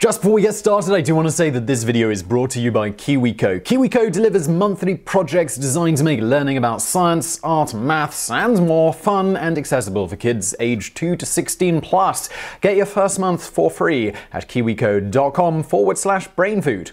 Just before we get started, I do want to say that this video is brought to you by KiwiCo. KiwiCo delivers monthly projects designed to make learning about science, art, maths, and more fun and accessible for kids aged 2 to 16 plus. Get your first month for free at kiwico.com/brainfood.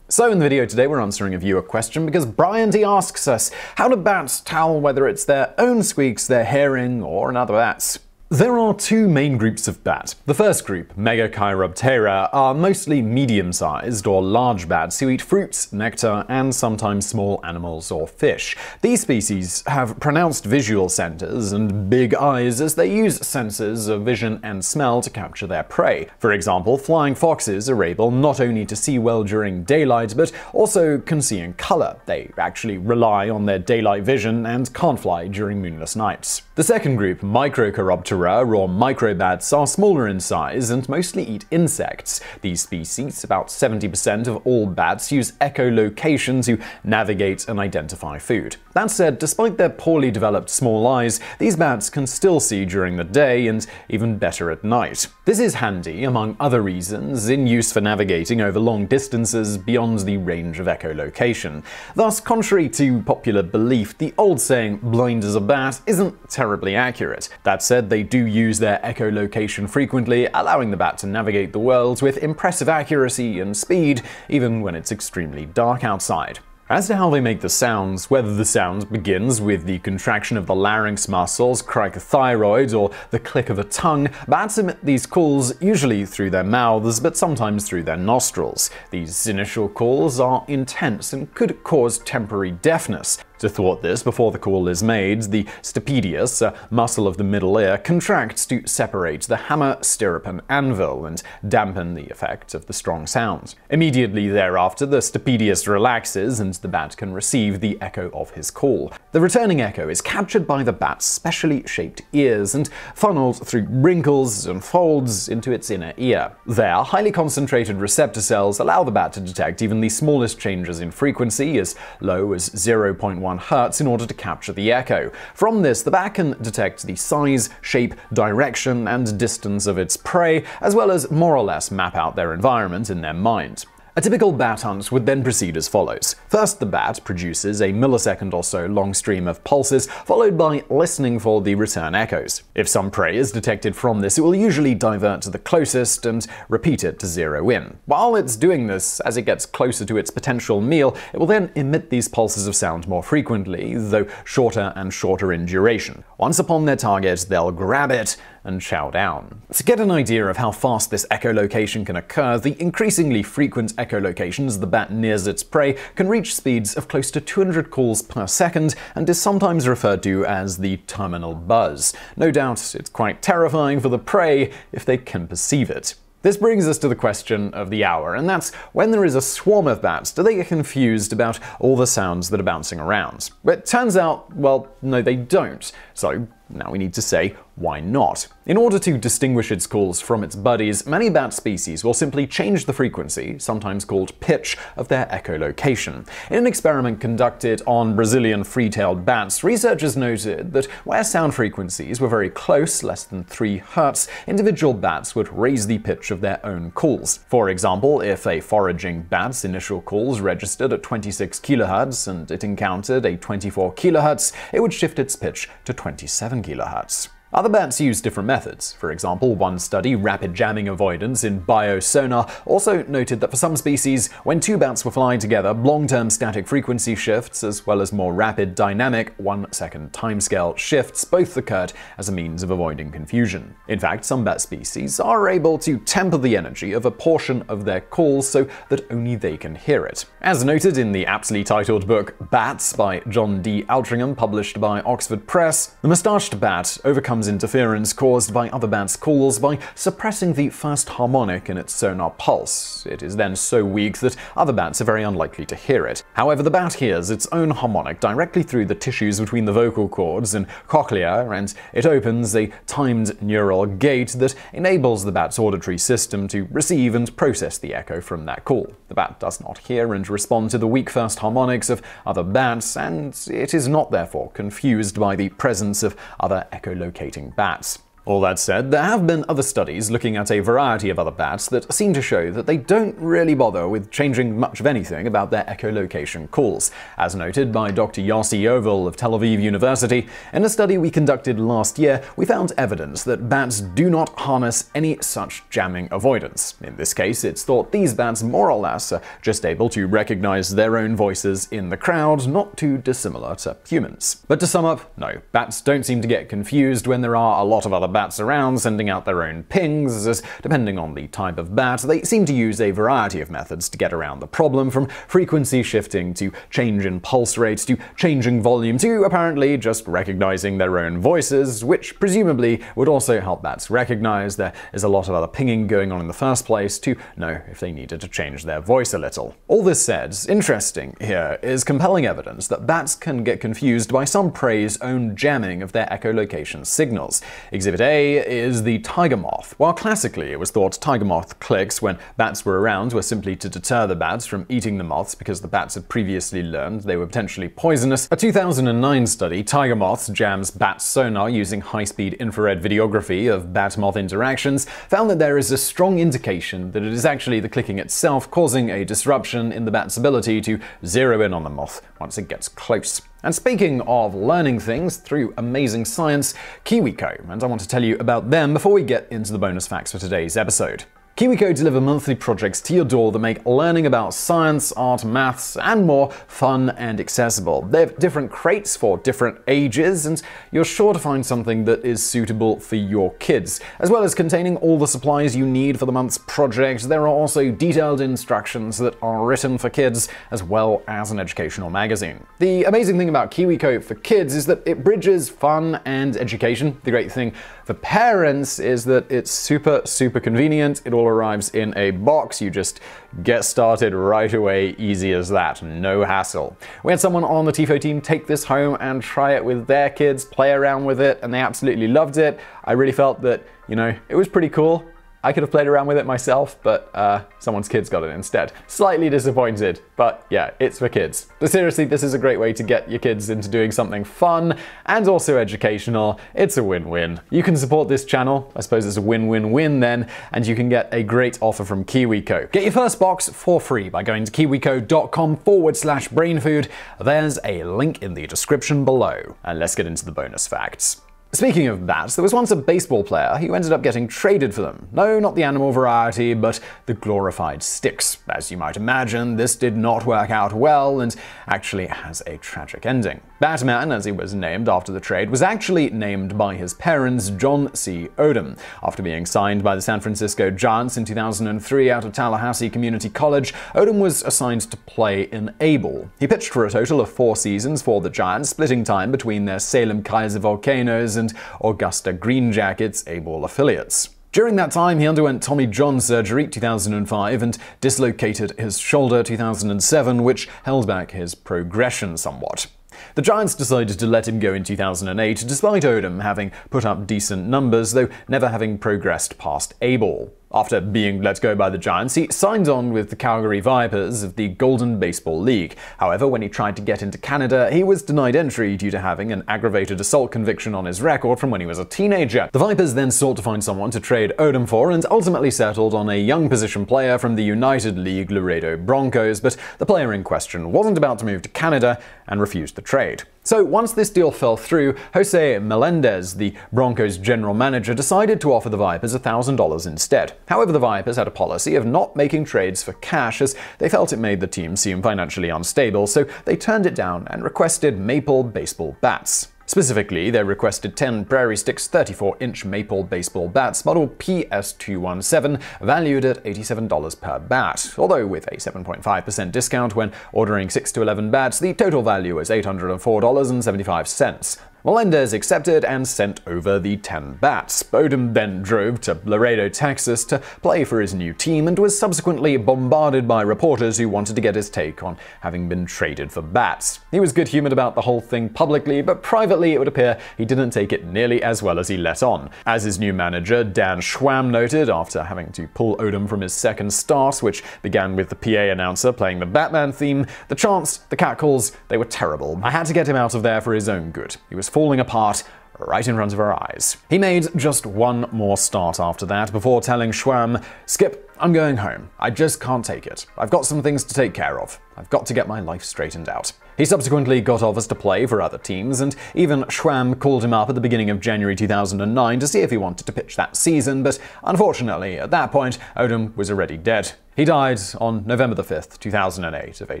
So in the video today, we're answering a viewer question because Brian D asks us, how do bats tell whether it's their own squeaks they're hearing or another bat's? There are two main groups of bat. The first group, Megachiroptera, are mostly medium-sized or large bats who eat fruits, nectar, and sometimes small animals or fish. These species have pronounced visual centers and big eyes as they use senses of vision and smell to capture their prey. For example, flying foxes are able not only to see well during daylight, but also can see in color. They actually rely on their daylight vision and can't fly during moonless nights. The second group, Microchiroptera, or microbats, are smaller in size and mostly eat insects. These species, about 70% of all bats, use echolocation to navigate and identify food. That said, despite their poorly developed small eyes, these bats can still see during the day and even better at night. This is handy, among other reasons, in use for navigating over long distances beyond the range of echolocation. Thus, contrary to popular belief, the old saying, blind as a bat, isn't terribly accurate. That said, they do use their echolocation frequently, allowing the bat to navigate the world with impressive accuracy and speed, even when it's extremely dark outside. As to how they make the sounds, whether the sound begins with the contraction of the larynx muscles, cricothyroid, or the click of a tongue, bats emit these calls usually through their mouths, but sometimes through their nostrils. These initial calls are intense and could cause temporary deafness. To thwart this, before the call is made, the stapedius, a muscle of the middle ear, contracts to separate the hammer, stirrup, and anvil, and dampen the effect of the strong sound. Immediately thereafter, the stapedius relaxes and the bat can receive the echo of his call. The returning echo is captured by the bat's specially shaped ears and funneled through wrinkles and folds into its inner ear. There, highly concentrated receptor cells allow the bat to detect even the smallest changes in frequency, as low as 0.1 Hertz, in order to capture the echo. From this, the bat can detect the size, shape, direction, and distance of its prey, as well as more or less map out their environment in their mind. A typical bat hunt would then proceed as follows. First, the bat produces a millisecond or so long stream of pulses, followed by listening for the return echoes. If some prey is detected from this, it will usually divert to the closest and repeat it to zero in. While it's doing this, as it gets closer to its potential meal, it will then emit these pulses of sound more frequently, though shorter and shorter in duration. Once upon their target, they'll grab it and chow down. To get an idea of how fast this echolocation can occur, the increasingly frequent echolocations the bat nears its prey can reach speeds of close to 200 calls per second and is sometimes referred to as the terminal buzz. No doubt it's quite terrifying for the prey if they can perceive it. This brings us to the question of the hour, and that's, when there is a swarm of bats, do they get confused about all the sounds that are bouncing around? It turns out, well, no they don't. So now we need to say, why not? In order to distinguish its calls from its buddies, many bat species will simply change the frequency, sometimes called pitch, of their echolocation. In an experiment conducted on Brazilian free-tailed bats, researchers noted that where sound frequencies were very close, less than 3 Hz, individual bats would raise the pitch of their own calls. For example, if a foraging bat's initial calls registered at 26 kHz and it encountered a 24 kHz, it would shift its pitch to 27 kHz. Other bats use different methods. For example, one study, Rapid Jamming Avoidance in BioSonar, also noted that for some species, when two bats were flying together, long-term static frequency shifts, as well as more rapid dynamic 1-second timescale shifts, both occurred as a means of avoiding confusion. In fact, some bat species are able to temper the energy of a portion of their calls so that only they can hear it. As noted in the aptly titled book Bats by John D. Altringham, published by Oxford Press, the moustached bat overcomes interference caused by other bats' calls by suppressing the first harmonic in its sonar pulse. It is then so weak that other bats are very unlikely to hear it. However, the bat hears its own harmonic directly through the tissues between the vocal cords and cochlea, and it opens a timed neural gate that enables the bat's auditory system to receive and process the echo from that call. The bat does not hear and respond to the weak first harmonics of other bats, and it is not therefore confused by the presence of other echolocation bats. All that said, there have been other studies looking at a variety of other bats that seem to show that they don't really bother with changing much of anything about their echolocation calls, as noted by Dr. Yossi Yovel of Tel Aviv University. In a study we conducted last year, we found evidence that bats do not harness any such jamming avoidance. In this case, it's thought these bats more or less are just able to recognize their own voices in the crowd, not too dissimilar to humans. But to sum up, no, bats don't seem to get confused when there are a lot of other bats around sending out their own pings, as depending on the type of bat, they seem to use a variety of methods to get around the problem, from frequency shifting to change in pulse rate to changing volume to apparently just recognizing their own voices, which presumably would also help bats recognize there is a lot of other pinging going on in the first place to know if they needed to change their voice a little. All this said, interesting here is compelling evidence that bats can get confused by some prey's own jamming of their echolocation signals. Exhibit A is the tiger moth. While classically it was thought tiger moth clicks when bats were around were simply to deter the bats from eating the moths because the bats had previously learned they were potentially poisonous, a 2009 study, Tiger Moths Jams Bat Sonar Using High-Speed Infrared Videography of Bat-Moth Interactions, found that there is a strong indication that it is actually the clicking itself causing a disruption in the bat's ability to zero in on the moth once it gets close. And speaking of learning things through amazing science, KiwiCo, and I want to tell you about them before we get into the bonus facts for today's episode. KiwiCo deliver monthly projects to your door that make learning about science, art, maths, and more fun and accessible. They have different crates for different ages, and you're sure to find something that is suitable for your kids. As well as containing all the supplies you need for the month's project, there are also detailed instructions that are written for kids, as well as an educational magazine. The amazing thing about KiwiCo for kids is that it bridges fun and education. The great thing for parents is that it's super, super convenient. It all arrives in a box. You just get started right away, easy as that, no hassle. We had someone on the TIFO team take this home and try it with their kids, play around with it, and they absolutely loved it. I really felt that, you know, it was pretty cool. I could have played around with it myself, but someone's kids got it instead. Slightly disappointed, but yeah, it's for kids. But seriously, this is a great way to get your kids into doing something fun and also educational. It's a win-win. You can support this channel, I suppose it's a win-win-win then, and you can get a great offer from KiwiCo. Get your first box for free by going to kiwico.com/brainfood. There's a link in the description below. And let's get into the bonus facts. Speaking of bats, there was once a baseball player who ended up getting traded for them. No, not the animal variety, but the glorified sticks. As you might imagine, this did not work out well and actually has a tragic ending. Batman, as he was named after the trade, was actually named by his parents John C. Odom. After being signed by the San Francisco Giants in 2003 out of Tallahassee Community College, Odom was assigned to play in A-ball. He pitched for a total of 4 seasons for the Giants, splitting time between their Salem Kaiser Volcanoes and Augusta Greenjacket's A-ball affiliates. During that time, he underwent Tommy John surgery 2005 and dislocated his shoulder 2007, which held back his progression somewhat. The Giants decided to let him go in 2008, despite Odom having put up decent numbers, though never having progressed past A-ball. After being let go by the Giants, he signed on with the Calgary Vipers of the Golden Baseball League. However, when he tried to get into Canada, he was denied entry due to having an aggravated assault conviction on his record from when he was a teenager. The Vipers then sought to find someone to trade Odom for and ultimately settled on a young position player from the United League Laredo Broncos, but the player in question wasn't about to move to Canada and refused the trade. So once this deal fell through, Jose Melendez, the Broncos general manager, decided to offer the Vipers $1,000 instead. However, the Vipers had a policy of not making trades for cash as they felt it made the team seem financially unstable, so they turned it down and requested maple baseball bats. Specifically, they requested 10 Prairie Sticks 34-inch maple baseball bats, model PS217, valued at $87 per bat. Although with a 7.5% discount when ordering 6 to 11 bats, the total value was $804.75. Melendez accepted and sent over the 10 bats. Odom then drove to Laredo, Texas to play for his new team and was subsequently bombarded by reporters who wanted to get his take on having been traded for bats. He was good-humored about the whole thing publicly, but privately it would appear he didn't take it nearly as well as he let on. As his new manager, Dan Schwamm, noted after having to pull Odom from his second start, which began with the PA announcer playing the Batman theme, the chants, the catcalls, they were terrible. I had to get him out of there for his own good. He was falling apart right in front of our eyes. He made just one more start after that before telling Schwamm, "Skip, I'm going home. I just can't take it. I've got some things to take care of. I've got to get my life straightened out." He subsequently got offers to play for other teams, and even Schwamm called him up at the beginning of January 2009 to see if he wanted to pitch that season, but unfortunately, at that point, Odom was already dead. He died on November 5, 2008, of a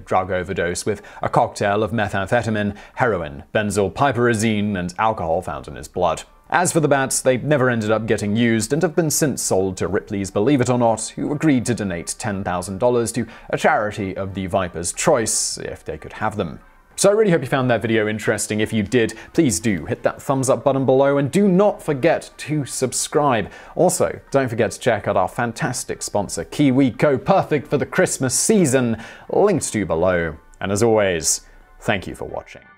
drug overdose with a cocktail of methamphetamine, heroin, benzylpiperazine, and alcohol found in his blood. As for the bats, they never ended up getting used and have been since sold to Ripley's Believe It or Not, who agreed to donate $10,000 to a charity of the Vipers' choice if they could have them. So I really hope you found that video interesting. If you did, please do hit that thumbs up button below and do not forget to subscribe. Also, don't forget to check out our fantastic sponsor KiwiCo, perfect for the Christmas season, linked to below. And as always, thank you for watching.